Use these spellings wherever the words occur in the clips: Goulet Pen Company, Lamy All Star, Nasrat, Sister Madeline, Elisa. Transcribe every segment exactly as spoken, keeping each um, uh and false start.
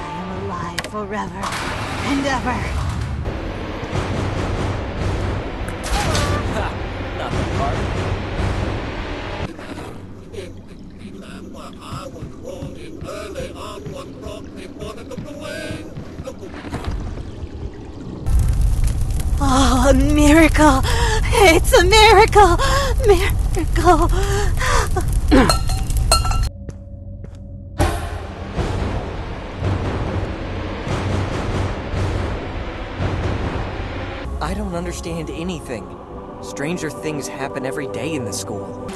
I am alive forever and ever. Ha! Nothing hard. That's why I was wrong in early on what brought me wanted to play. Oh, a miracle! It's a miracle! Miracle! I don't understand anything. Stranger things happen every day in the school.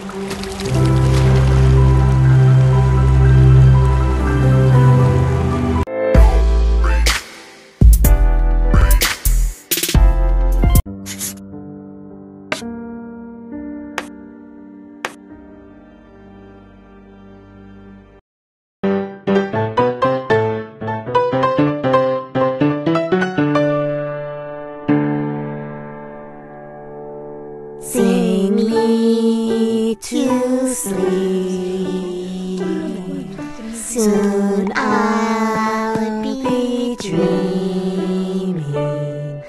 Soon I'll be dreaming.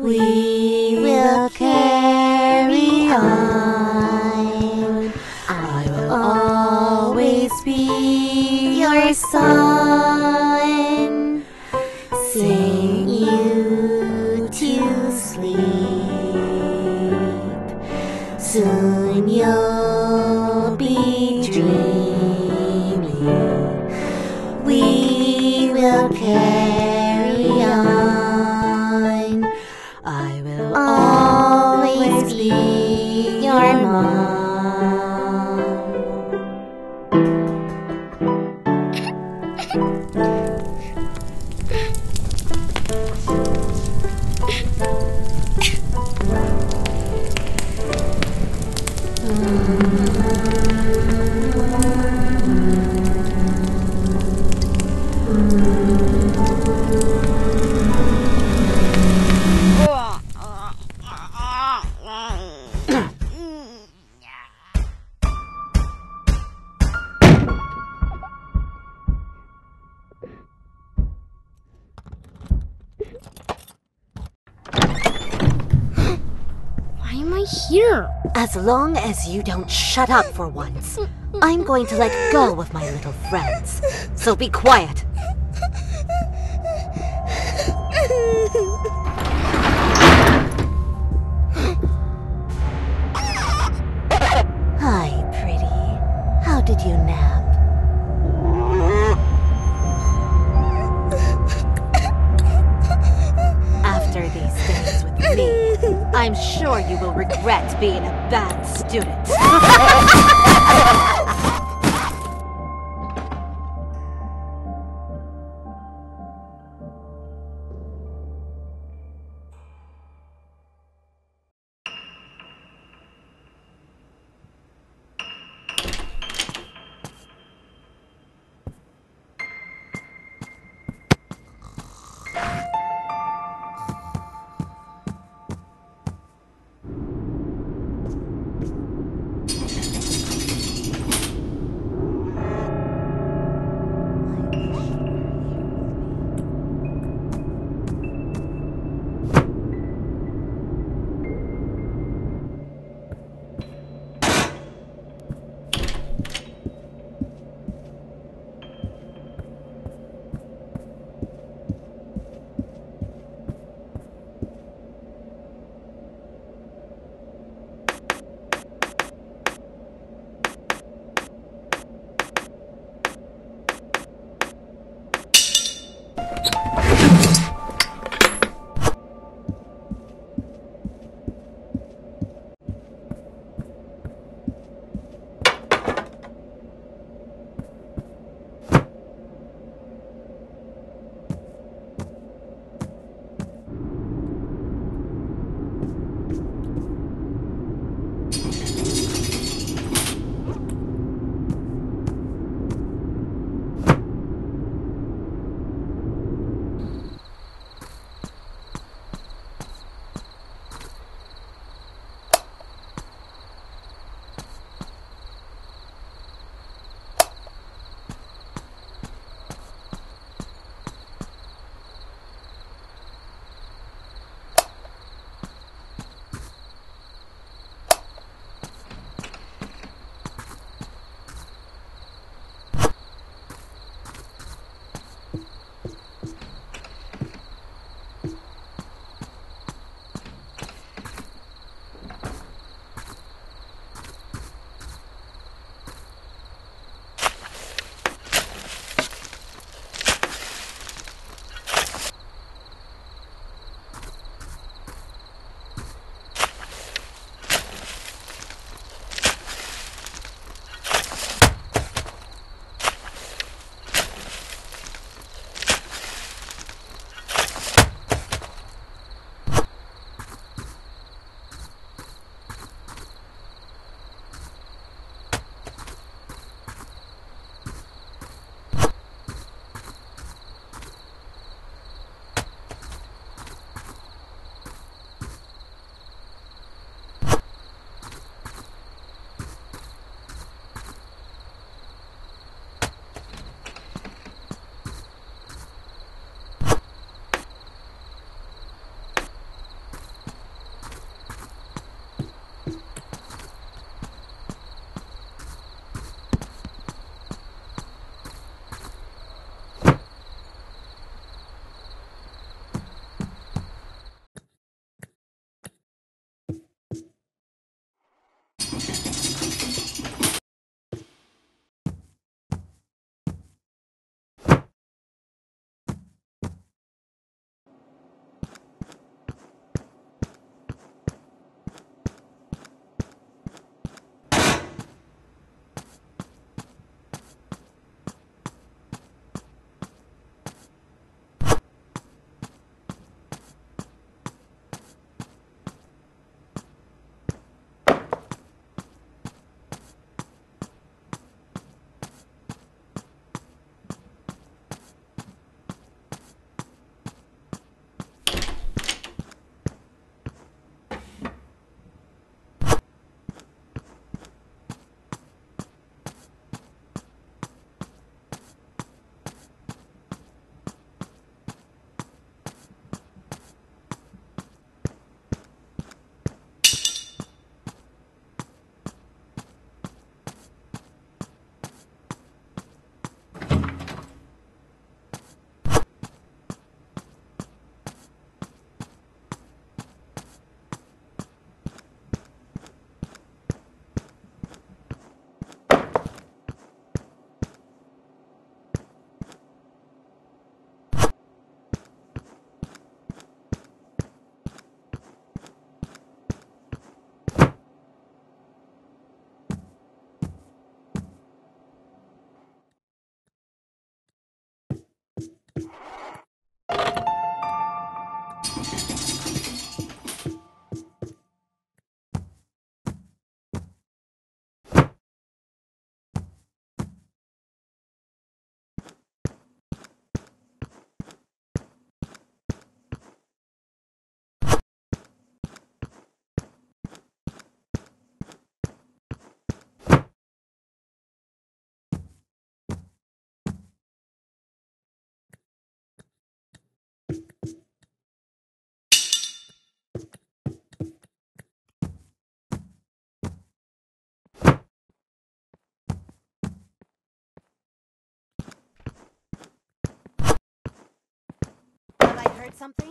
We will carry on. I will always be your son. Sing you to sleep. Soon you'll be dreaming. Carry on. I will always be your mom. Here. As long as you don't shut up for once, I'm going to let go of my little friends. So be quiet. Hi, pretty. How did you nap? After these days with me, I'm sure you will regret being a bad student. Need something?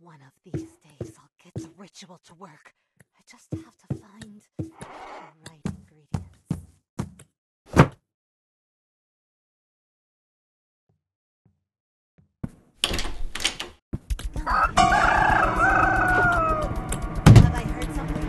One of these days I'll get the ritual to work. I just have to find the right ingredients. Have I heard something?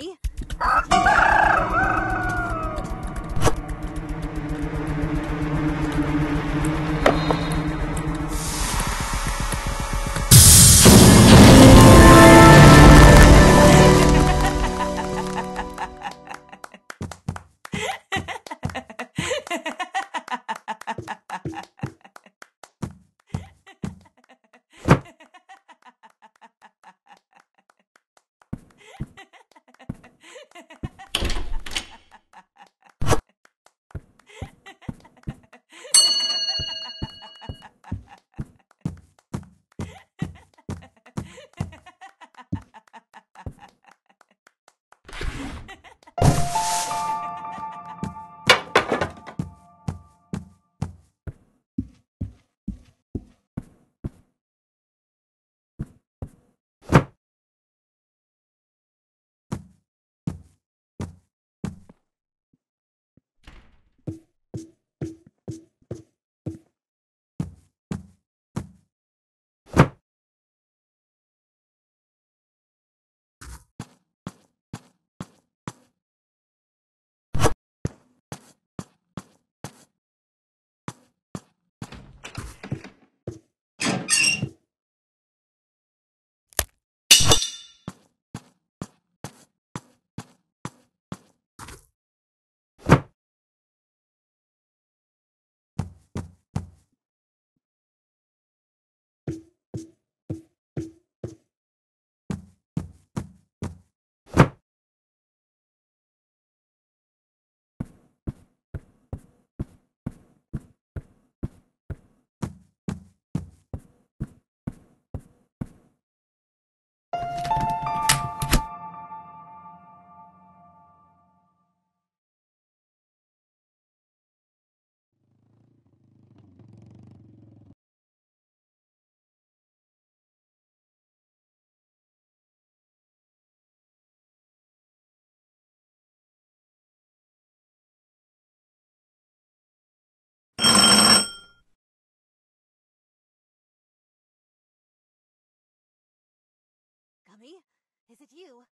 Polly. Is it you?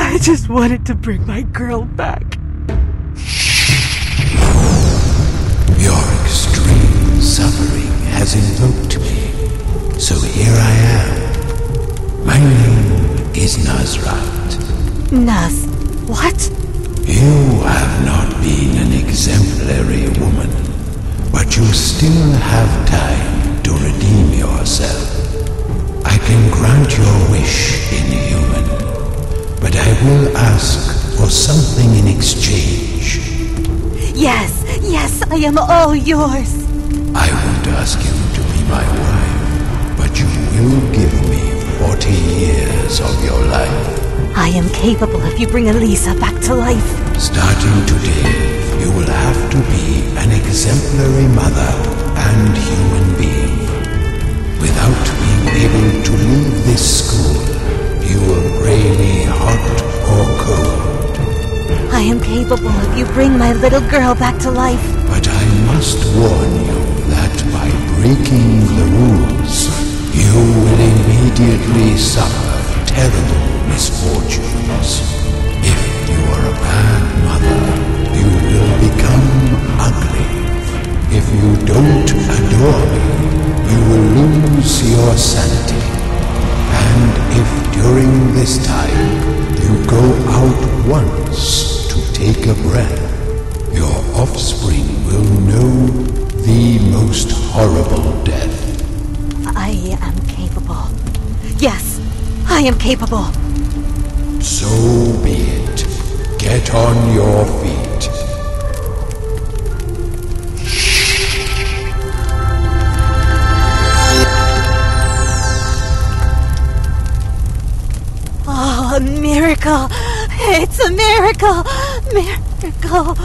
I just wanted to bring my girl back. Your extreme suffering has invoked me, so here I am. My name is Nasrat. Nas, what? You have not been an exemplary woman, but you still have time to redeem yourself. I can grant your wish, inhuman, but I will ask for something in exchange. Yes, yes, I am all yours. I won't ask you to be my wife, but you will give me forty years of your life. I am capable if you bring Elisa back to life. Starting today, you will have to be an exemplary mother and human being. Without being able to leave this school, you will really hot or cold. I am capable if you bring my little girl back to life. But I must warn you that by breaking the rules, you will immediately suffer terrible misfortunes. If you are a bad mother, you will become ugly. If you don't adore me, you will lose your sanity. And if during this time you go out once to take a breath, your offspring will know the most horrible death. I am capable. Yes, I am capable. So be it. Get on your feet. A miracle! It's a miracle! Miracle!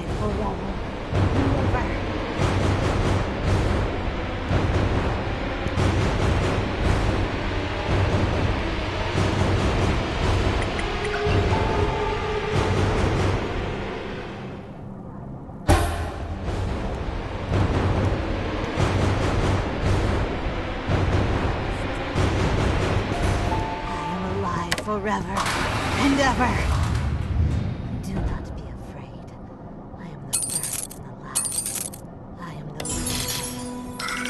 alive forever. Forever and ever. Do not be afraid. I am the first and the last. I am the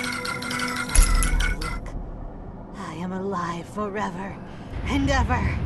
winner. Look, I am alive forever and ever.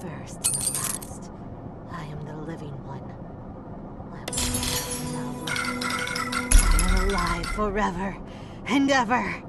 first and the last. I am the living one. I will not die. I am alive forever and ever.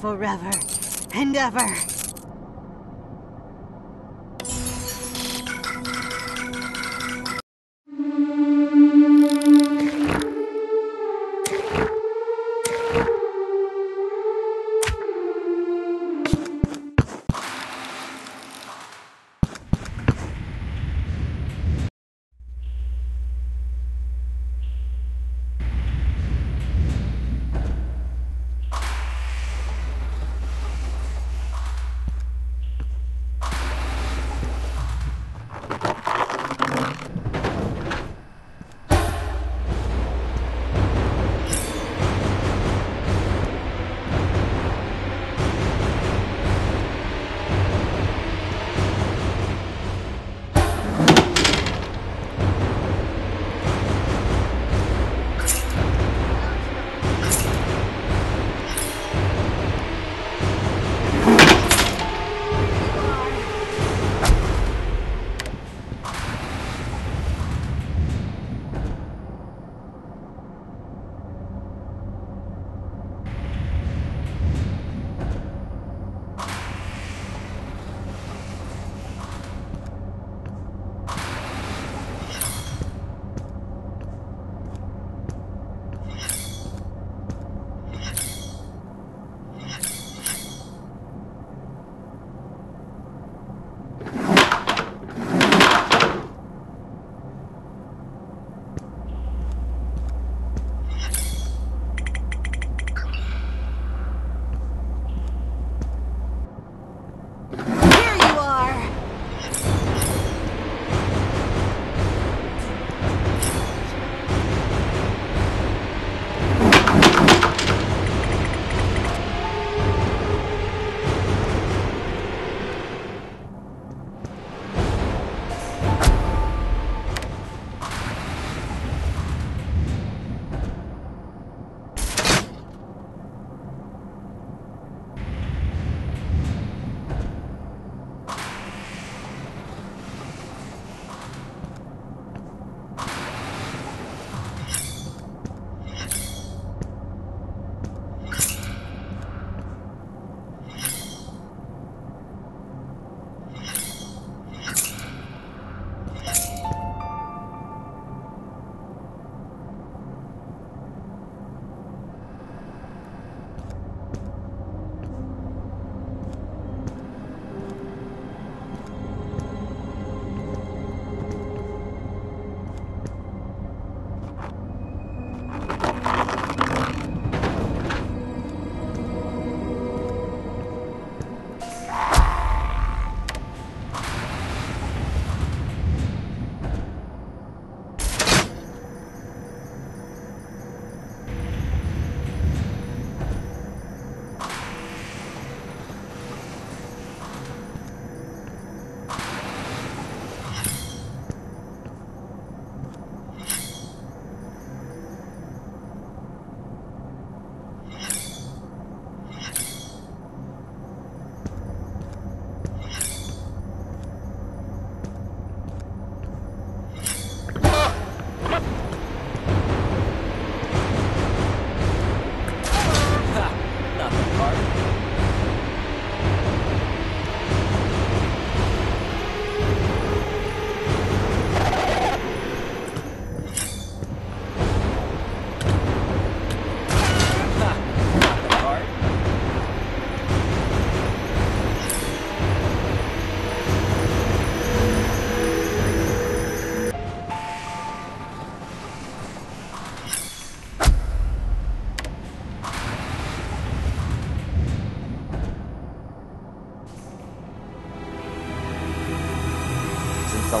Forever and ever.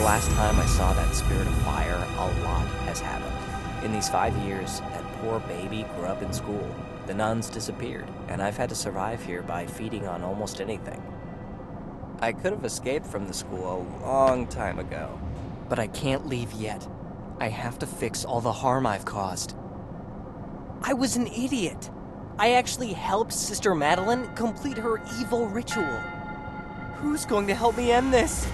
last time I saw that spirit of fire, a lot has happened. In these five years, that poor baby grew up in school. The nuns disappeared, and I've had to survive here by feeding on almost anything. I could have escaped from the school a long time ago, but I can't leave yet. I have to fix all the harm I've caused. I was an idiot. I actually helped Sister Madeline complete her evil ritual. Who's going to help me end this?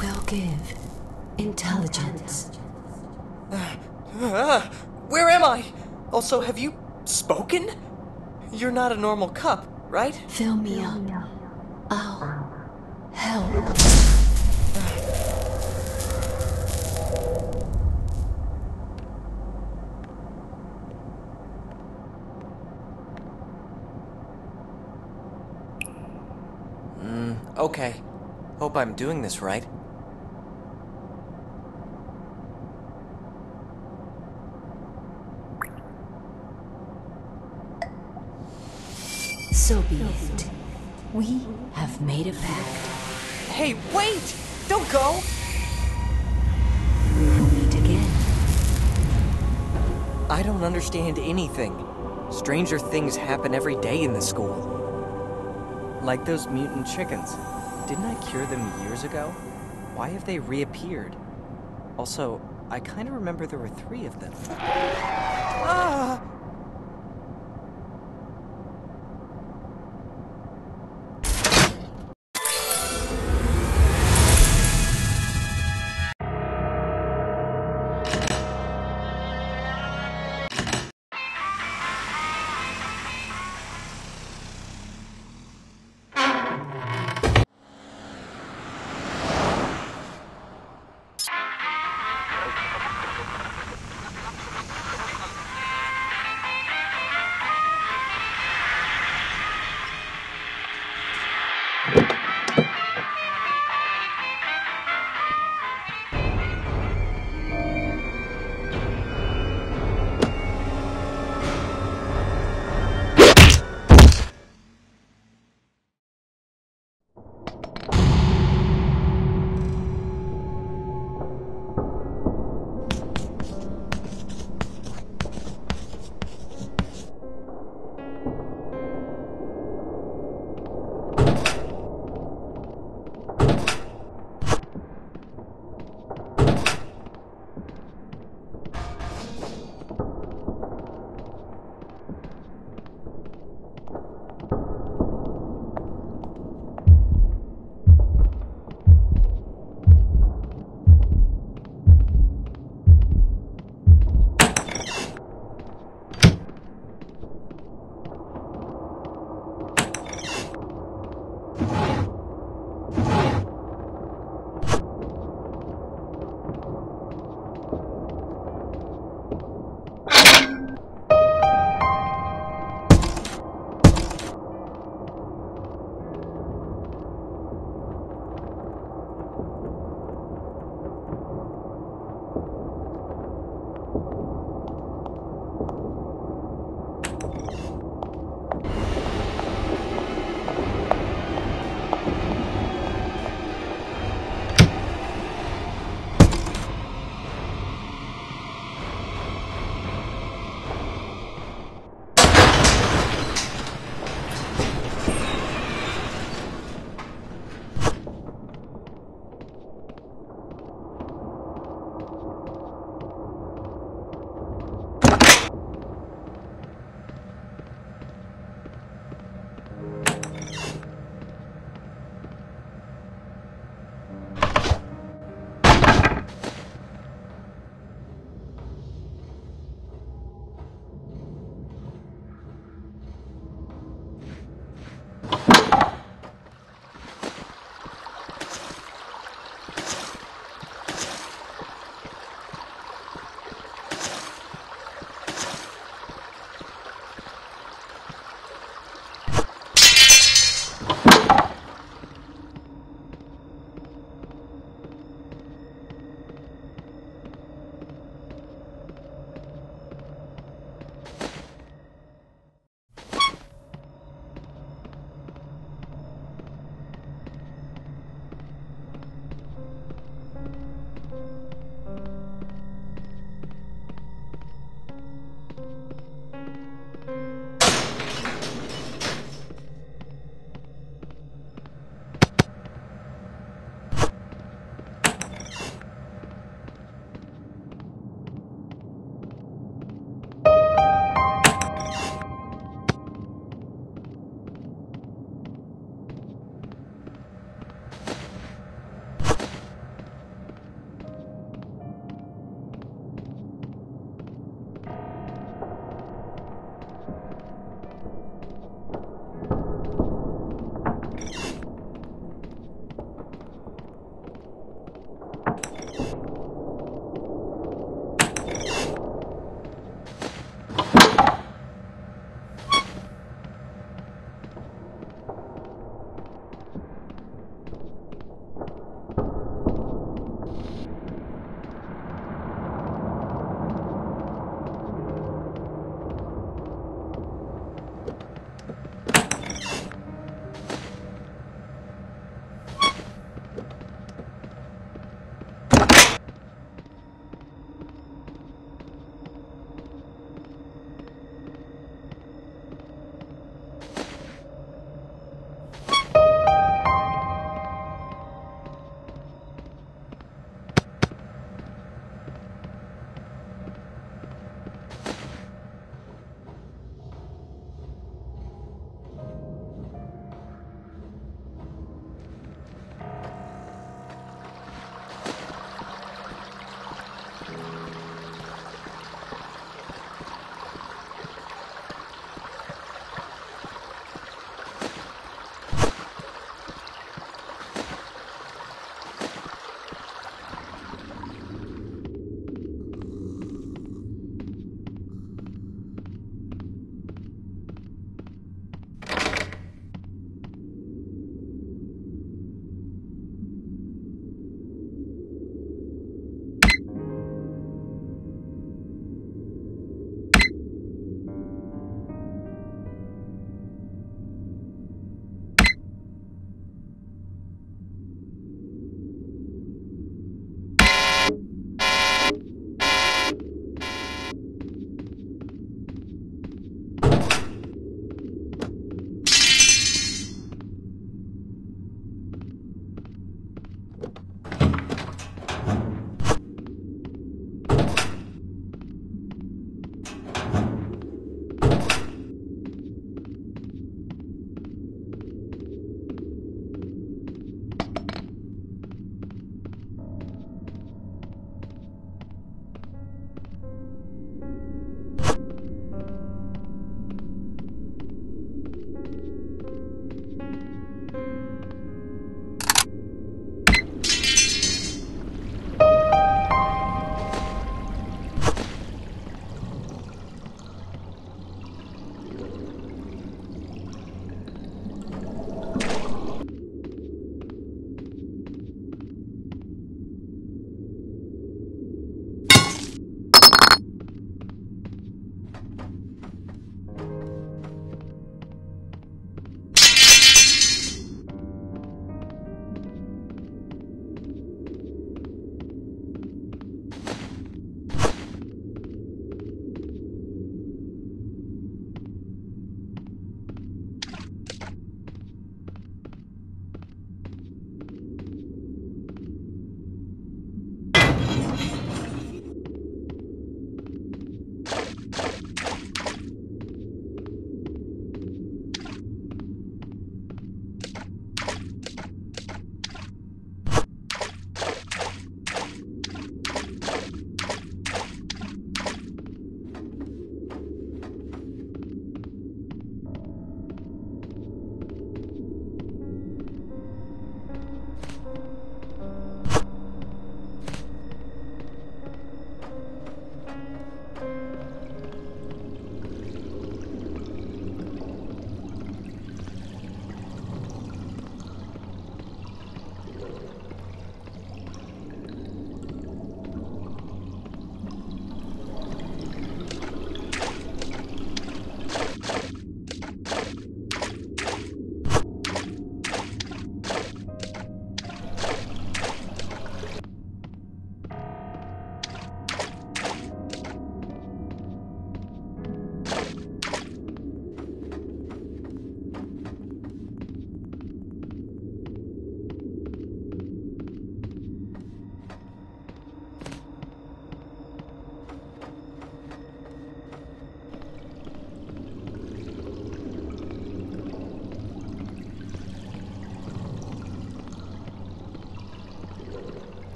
I will give intelligence. Uh, uh, where am I? Also, have you spoken? You're not a normal cup, right? Fill me up. I'll help. Hmm, okay. Hope I'm doing this right. So be it. We have made a pact. Hey, wait! Don't go! We will meet again. I don't understand anything. Stranger things happen every day in the school. Like those mutant chickens. Didn't I cure them years ago? Why have they reappeared? Also, I kind of remember there were three of them. Ah!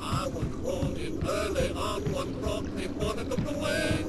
I was called in early on one rock before the away.